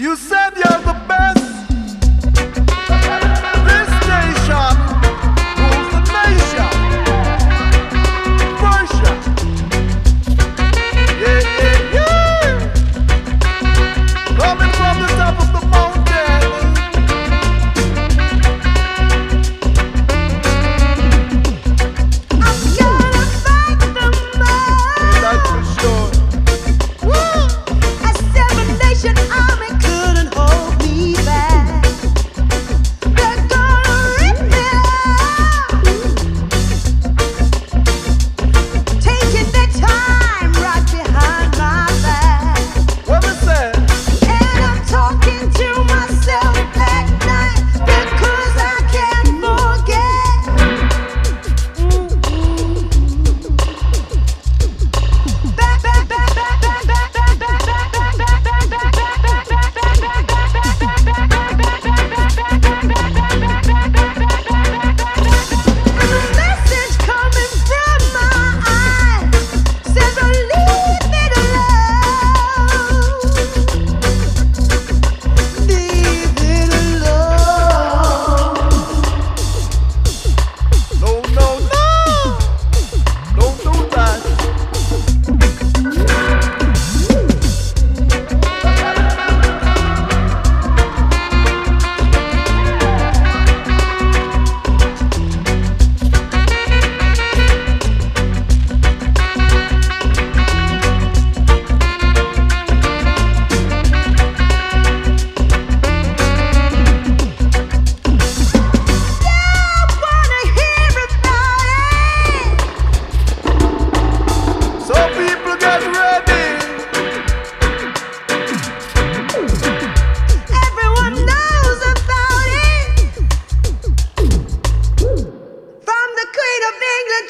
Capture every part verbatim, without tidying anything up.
You said you're the best. This nation rules the nation. Persia. Yeah, yeah, yeah. Coming from the top of the mountain. I'm gonna fight the moon. That's for sure. Woo! A seven nation army.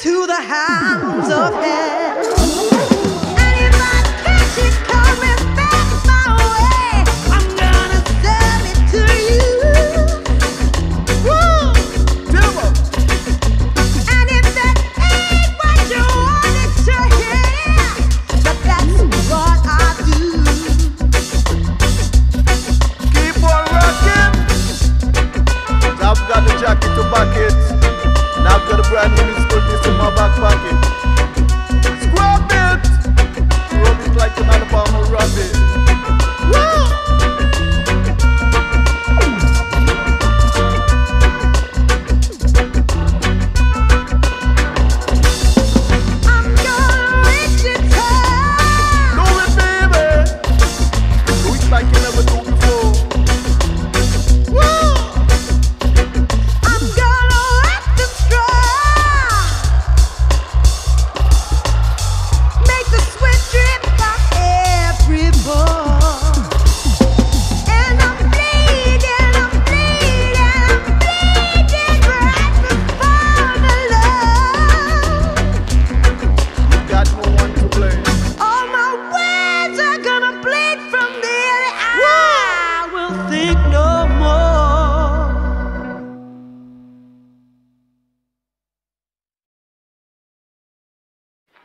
To the hands of hell.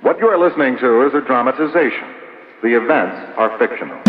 What you are listening to is a dramatization. The events are fictional.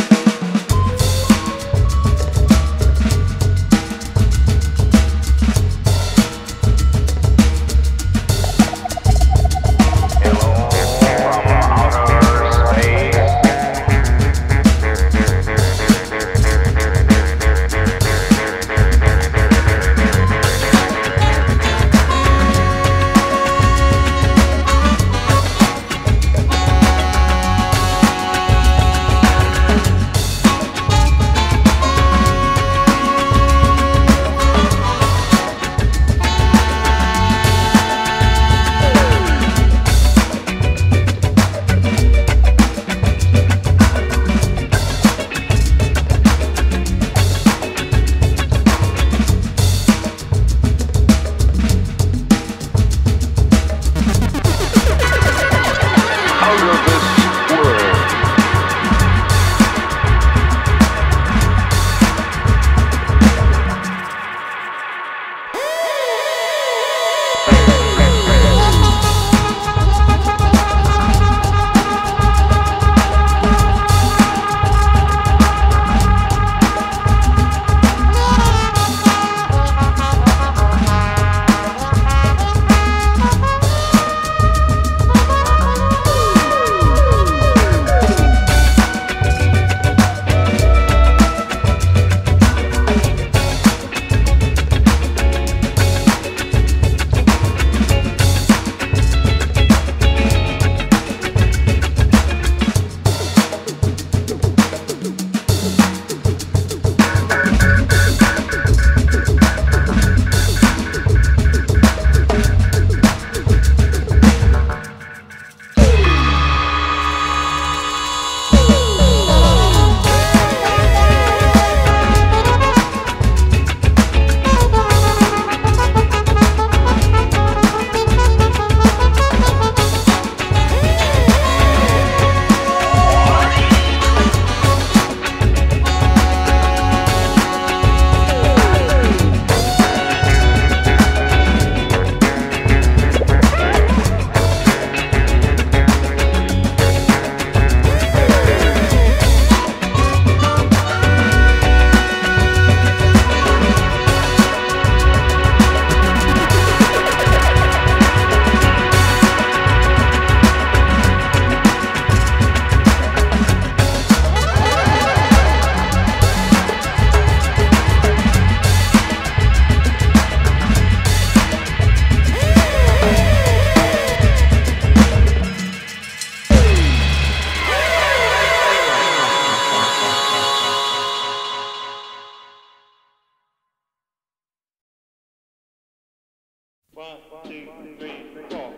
One, two, three, four.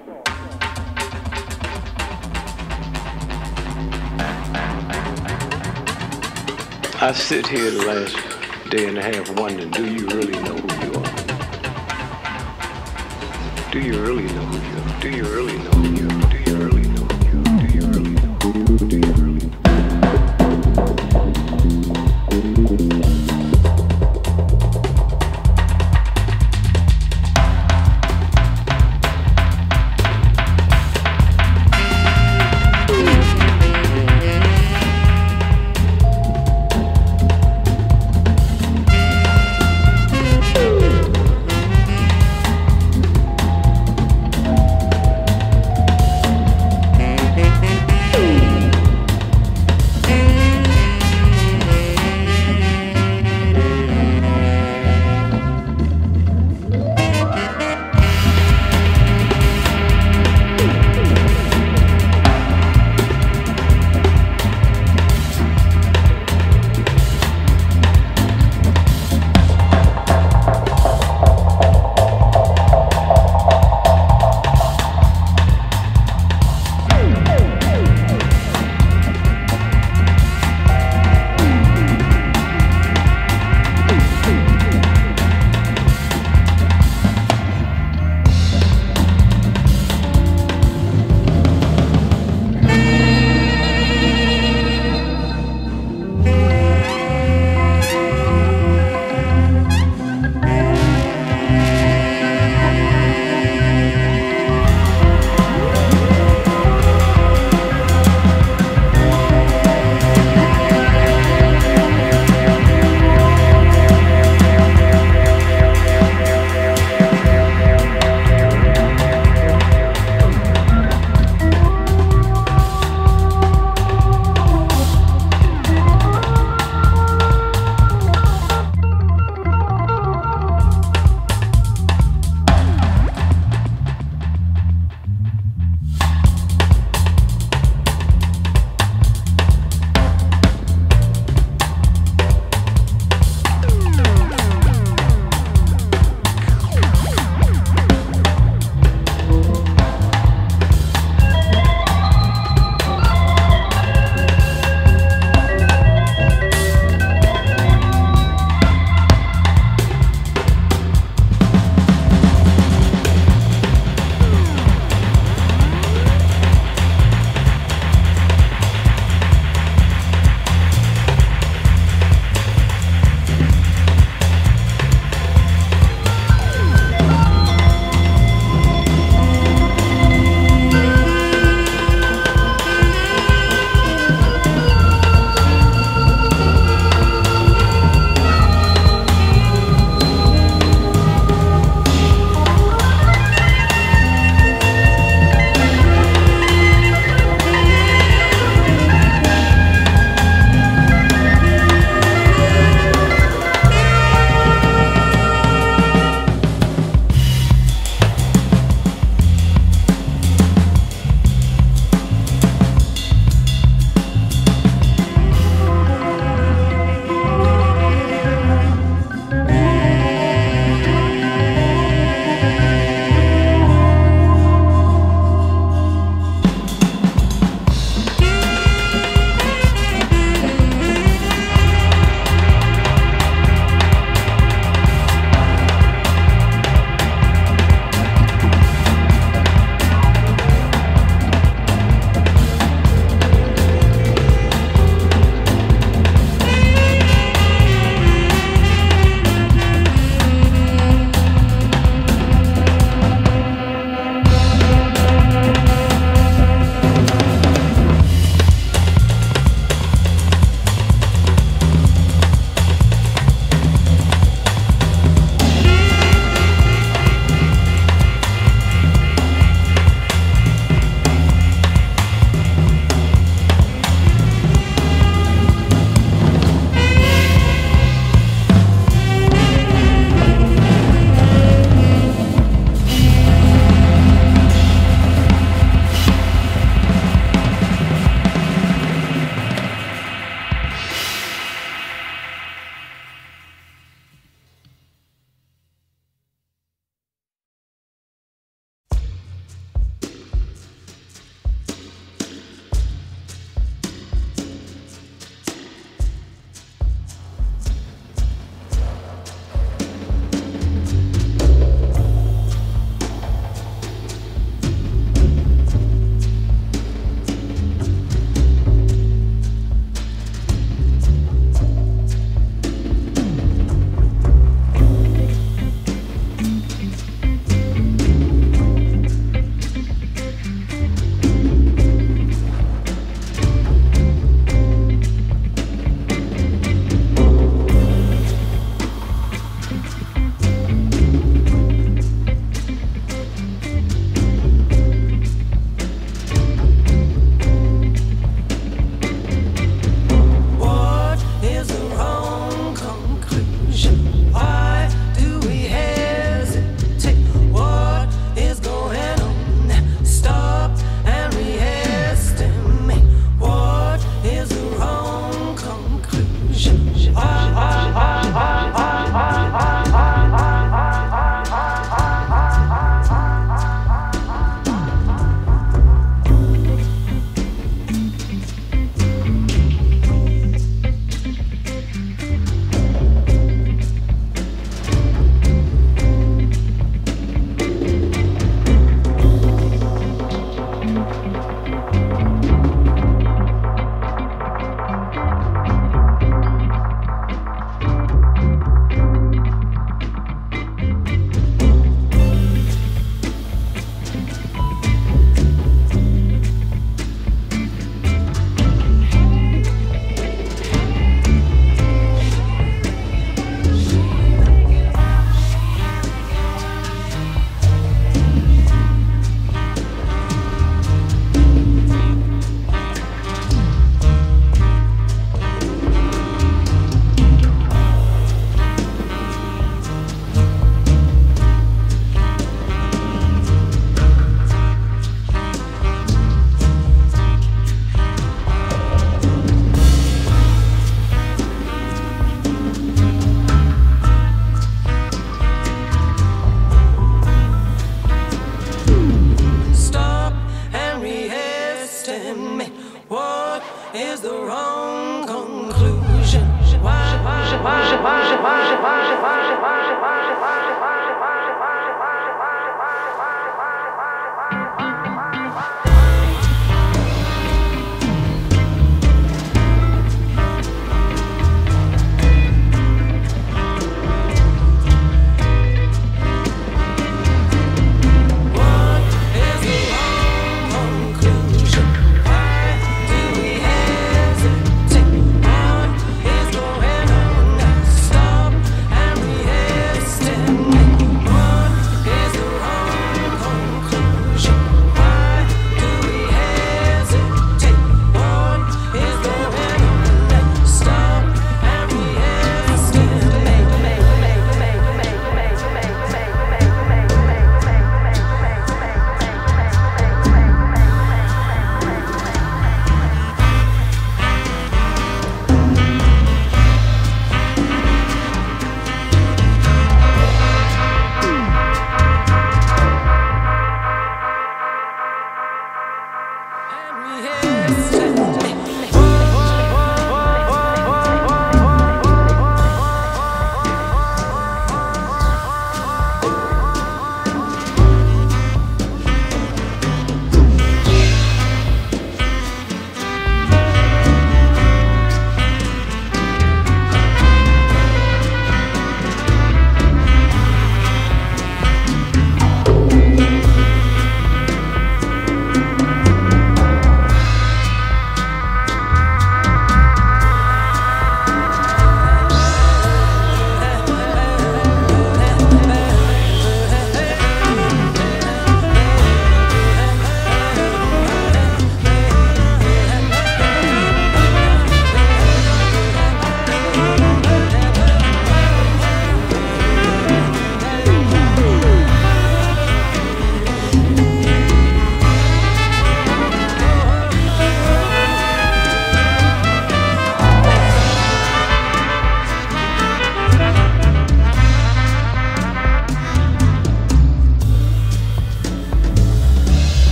I sit here the last day and a half wondering, do you really know who you are? Do you really know who you are? Do you really know who you are? Do you really know who you are? Do you really know who you are? Do you really know?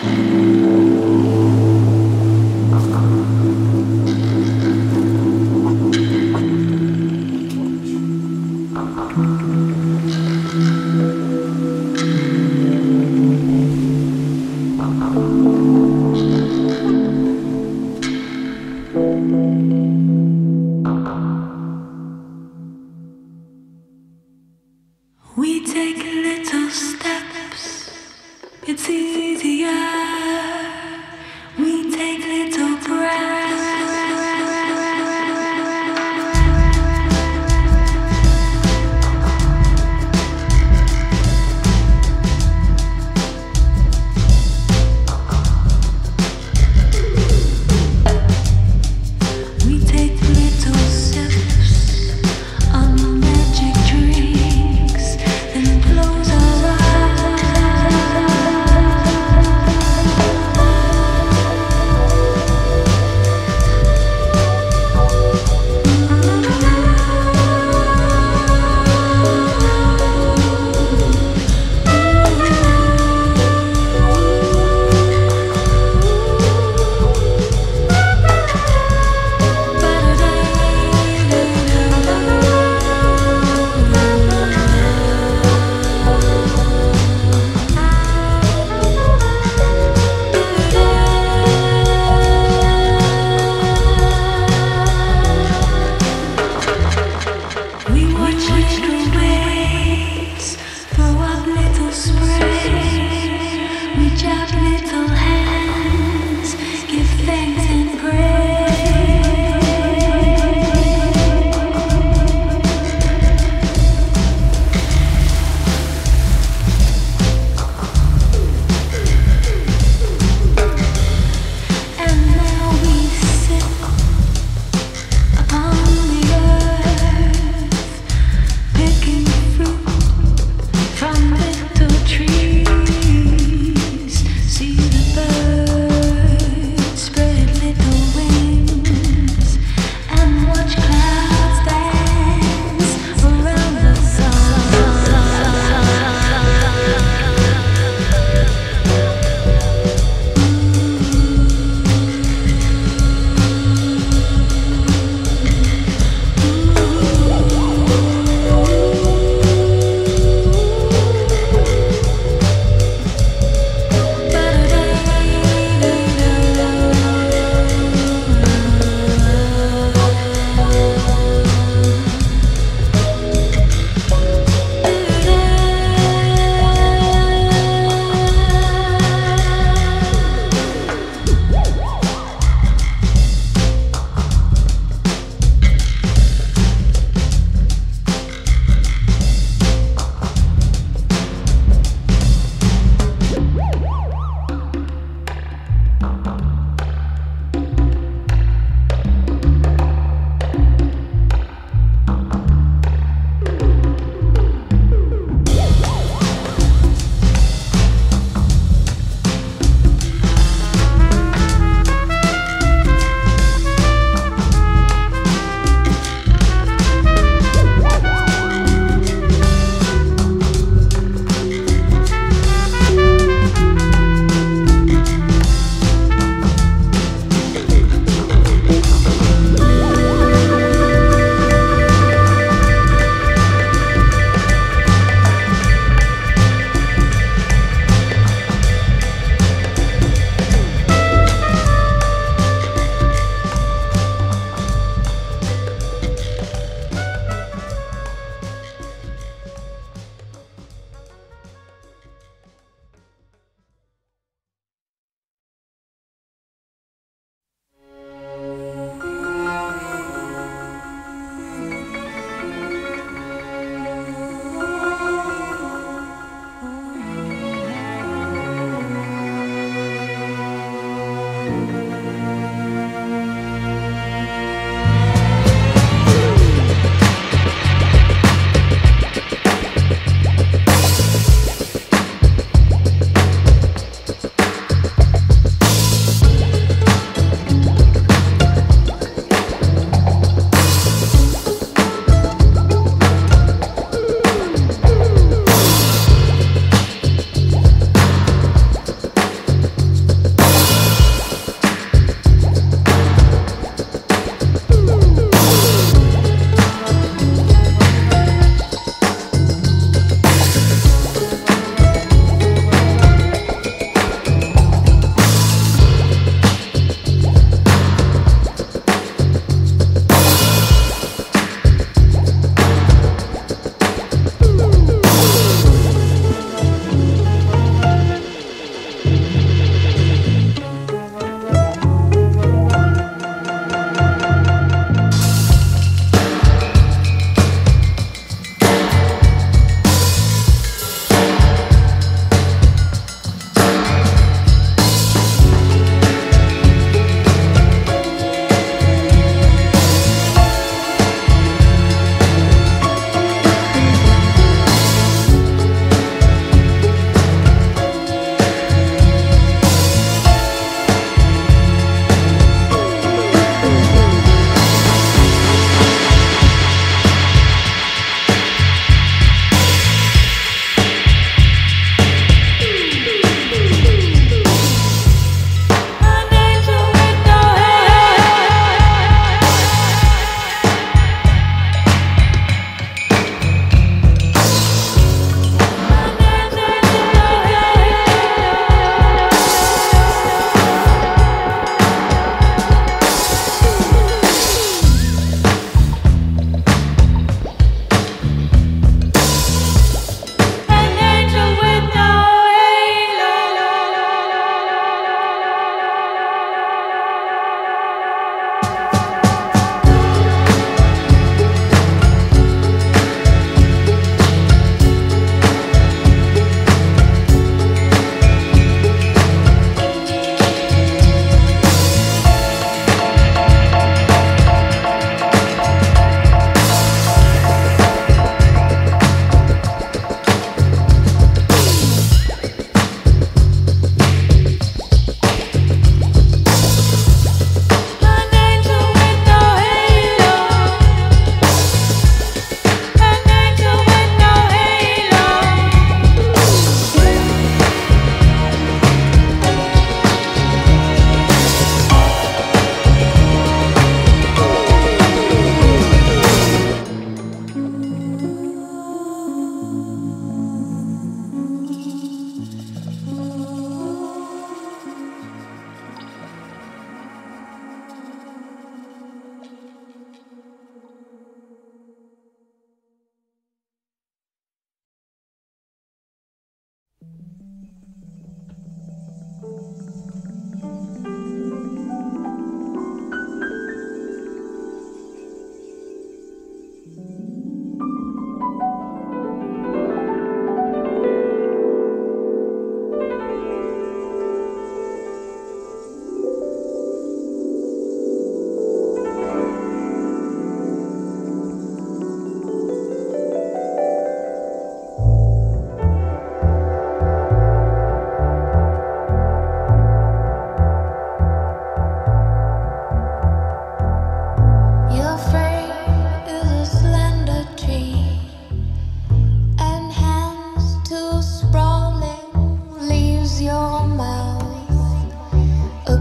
Bye.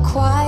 quiet.